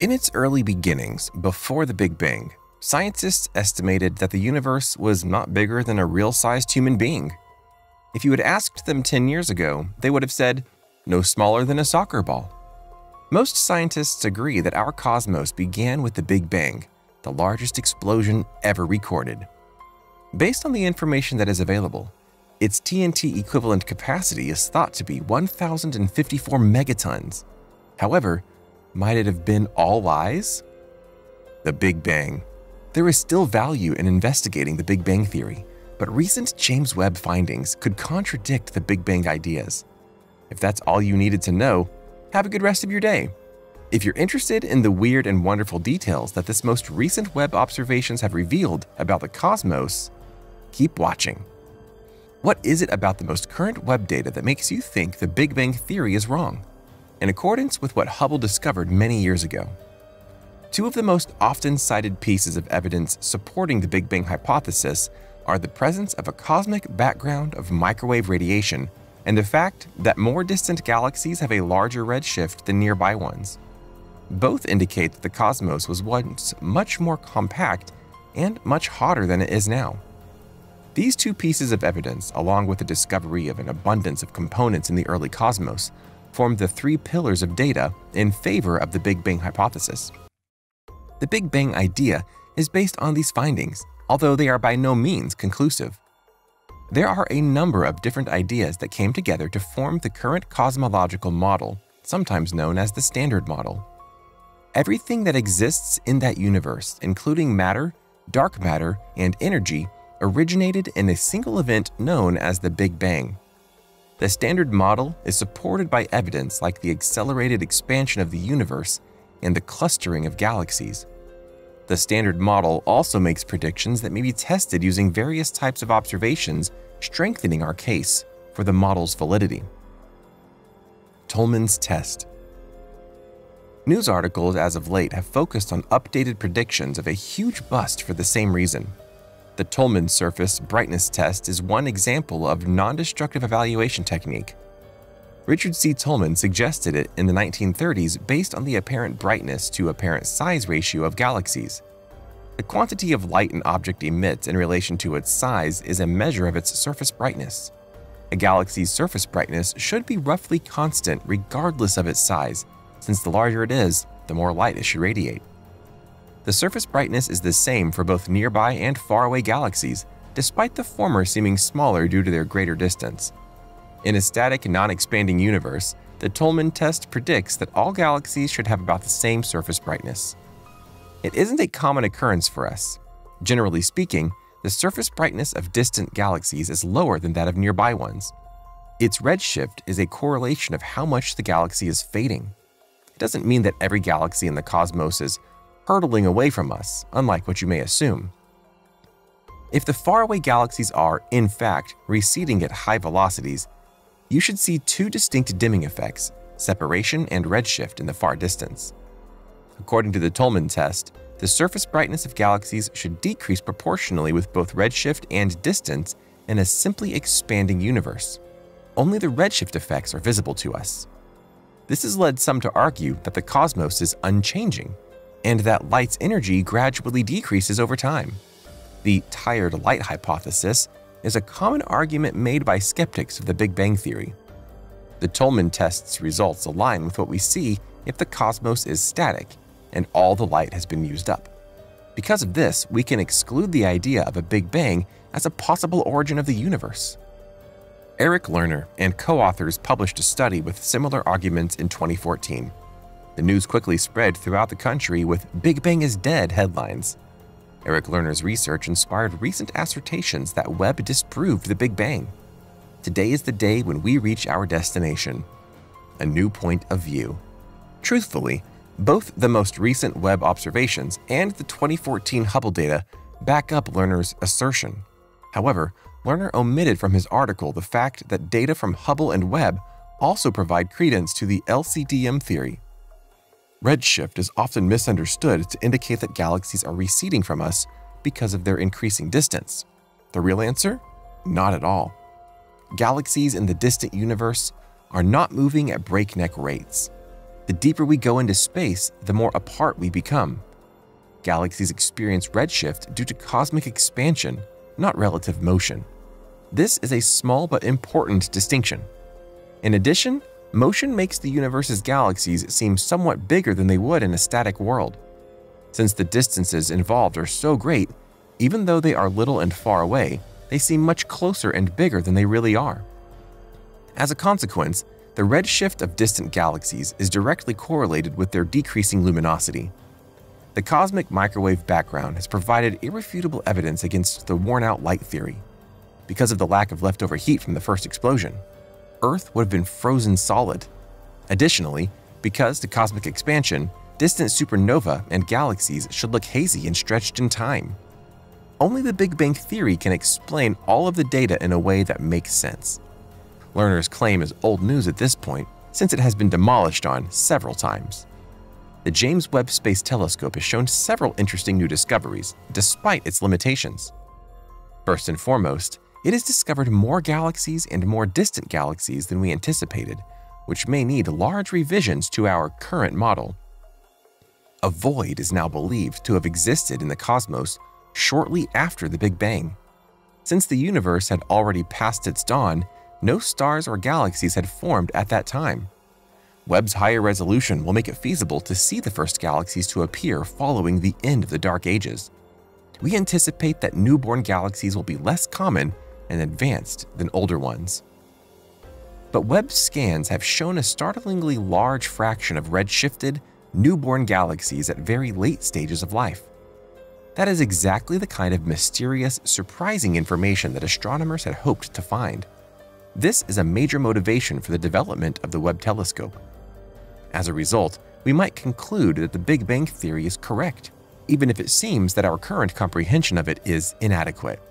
In its early beginnings, before the Big Bang, scientists estimated that the universe was not bigger than a real-sized human being. If you had asked them 10 years ago, they would have said, no smaller than a soccer ball. Most scientists agree that our cosmos began with the Big Bang, the largest explosion ever recorded. Based on the information that is available, its TNT equivalent capacity is thought to be 1,054 megatons. However, might it have been all lies? The Big Bang. There is still value in investigating the Big Bang theory, but recent James Webb findings could contradict the Big Bang ideas. If that's all you needed to know, have a good rest of your day. If you're interested in the weird and wonderful details that this most recent Webb observations have revealed about the cosmos, keep watching. What is it about the most current Webb data that makes you think the Big Bang theory is wrong? In accordance with what Hubble discovered many years ago. Two of the most often cited pieces of evidence supporting the Big Bang hypothesis are the presence of a cosmic background of microwave radiation and the fact that more distant galaxies have a larger redshift than nearby ones. Both indicate that the cosmos was once much more compact and much hotter than it is now. These two pieces of evidence, along with the discovery of an abundance of components in the early cosmos, formed the three pillars of data in favor of the Big Bang hypothesis. The Big Bang idea is based on these findings, although they are by no means conclusive. There are a number of different ideas that came together to form the current cosmological model, sometimes known as the Standard Model. Everything that exists in that universe, including matter, dark matter, and energy, originated in a single event known as the Big Bang. The Standard Model is supported by evidence like the accelerated expansion of the universe and the clustering of galaxies. The Standard Model also makes predictions that may be tested using various types of observations, strengthening our case for the model's validity. Tolman's test. News articles as of late have focused on updated predictions of a huge bust for the same reason. The Tolman surface brightness test is one example of non-destructive evaluation technique. Richard C. Tolman suggested it in the 1930s based on the apparent brightness to apparent size ratio of galaxies. The quantity of light an object emits in relation to its size is a measure of its surface brightness. A galaxy's surface brightness should be roughly constant regardless of its size, since the larger it is, the more light it should radiate. The surface brightness is the same for both nearby and faraway galaxies, despite the former seeming smaller due to their greater distance. In a static, non-expanding universe, the Tolman test predicts that all galaxies should have about the same surface brightness. It isn't a common occurrence for us. Generally speaking, the surface brightness of distant galaxies is lower than that of nearby ones. Its redshift is a correlation of how much the galaxy is fading. It doesn't mean that every galaxy in the cosmos is hurtling away from us, unlike what you may assume. If the faraway galaxies are, in fact, receding at high velocities, you should see two distinct dimming effects, separation and redshift in the far distance. According to the Tolman test, the surface brightness of galaxies should decrease proportionally with both redshift and distance in a simply expanding universe. Only the redshift effects are visible to us. This has led some to argue that the cosmos is unchanging, and that light's energy gradually decreases over time. The tired light hypothesis is a common argument made by skeptics of the Big Bang theory. The Tolman test's results align with what we see if the cosmos is static and all the light has been used up. Because of this, we can exclude the idea of a Big Bang as a possible origin of the universe. Eric Lerner and co-authors published a study with similar arguments in 2014. The news quickly spread throughout the country with "Big Bang is dead" headlines. Eric Lerner's research inspired recent assertions that Webb disproved the Big Bang. Today is the day when we reach our destination, a new point of view. Truthfully, both the most recent Webb observations and the 2014 Hubble data back up Lerner's assertion. However, Lerner omitted from his article the fact that data from Hubble and Webb also provide credence to the LCDM theory. Redshift is often misunderstood to indicate that galaxies are receding from us because of their increasing distance. The real answer? Not at all. Galaxies in the distant universe are not moving at breakneck rates. The deeper we go into space, the more apart we become. Galaxies experience redshift due to cosmic expansion, not relative motion. This is a small but important distinction. In addition, motion makes the universe's galaxies seem somewhat bigger than they would in a static world. Since the distances involved are so great, even though they are little and far away, they seem much closer and bigger than they really are. As a consequence, the redshift of distant galaxies is directly correlated with their decreasing luminosity. The cosmic microwave background has provided irrefutable evidence against the worn-out light theory. Because of the lack of leftover heat from the first explosion, Earth would have been frozen solid. Additionally, because to cosmic expansion, distant supernovae and galaxies should look hazy and stretched in time. Only the Big Bang Theory can explain all of the data in a way that makes sense. Lerner's claim is old news at this point, since it has been demolished on several times. The James Webb Space Telescope has shown several interesting new discoveries, despite its limitations. First and foremost, it has discovered more galaxies and more distant galaxies than we anticipated, which may need large revisions to our current model. A void is now believed to have existed in the cosmos shortly after the Big Bang. Since the universe had already passed its dawn, no stars or galaxies had formed at that time. Webb's higher resolution will make it feasible to see the first galaxies to appear following the end of the Dark Ages. We anticipate that newborn galaxies will be less common and advanced than older ones. But Webb's scans have shown a startlingly large fraction of redshifted, newborn galaxies at very late stages of life. That is exactly the kind of mysterious, surprising information that astronomers had hoped to find. This is a major motivation for the development of the Webb telescope. As a result, we might conclude that the Big Bang Theory is correct, even if it seems that our current comprehension of it is inadequate.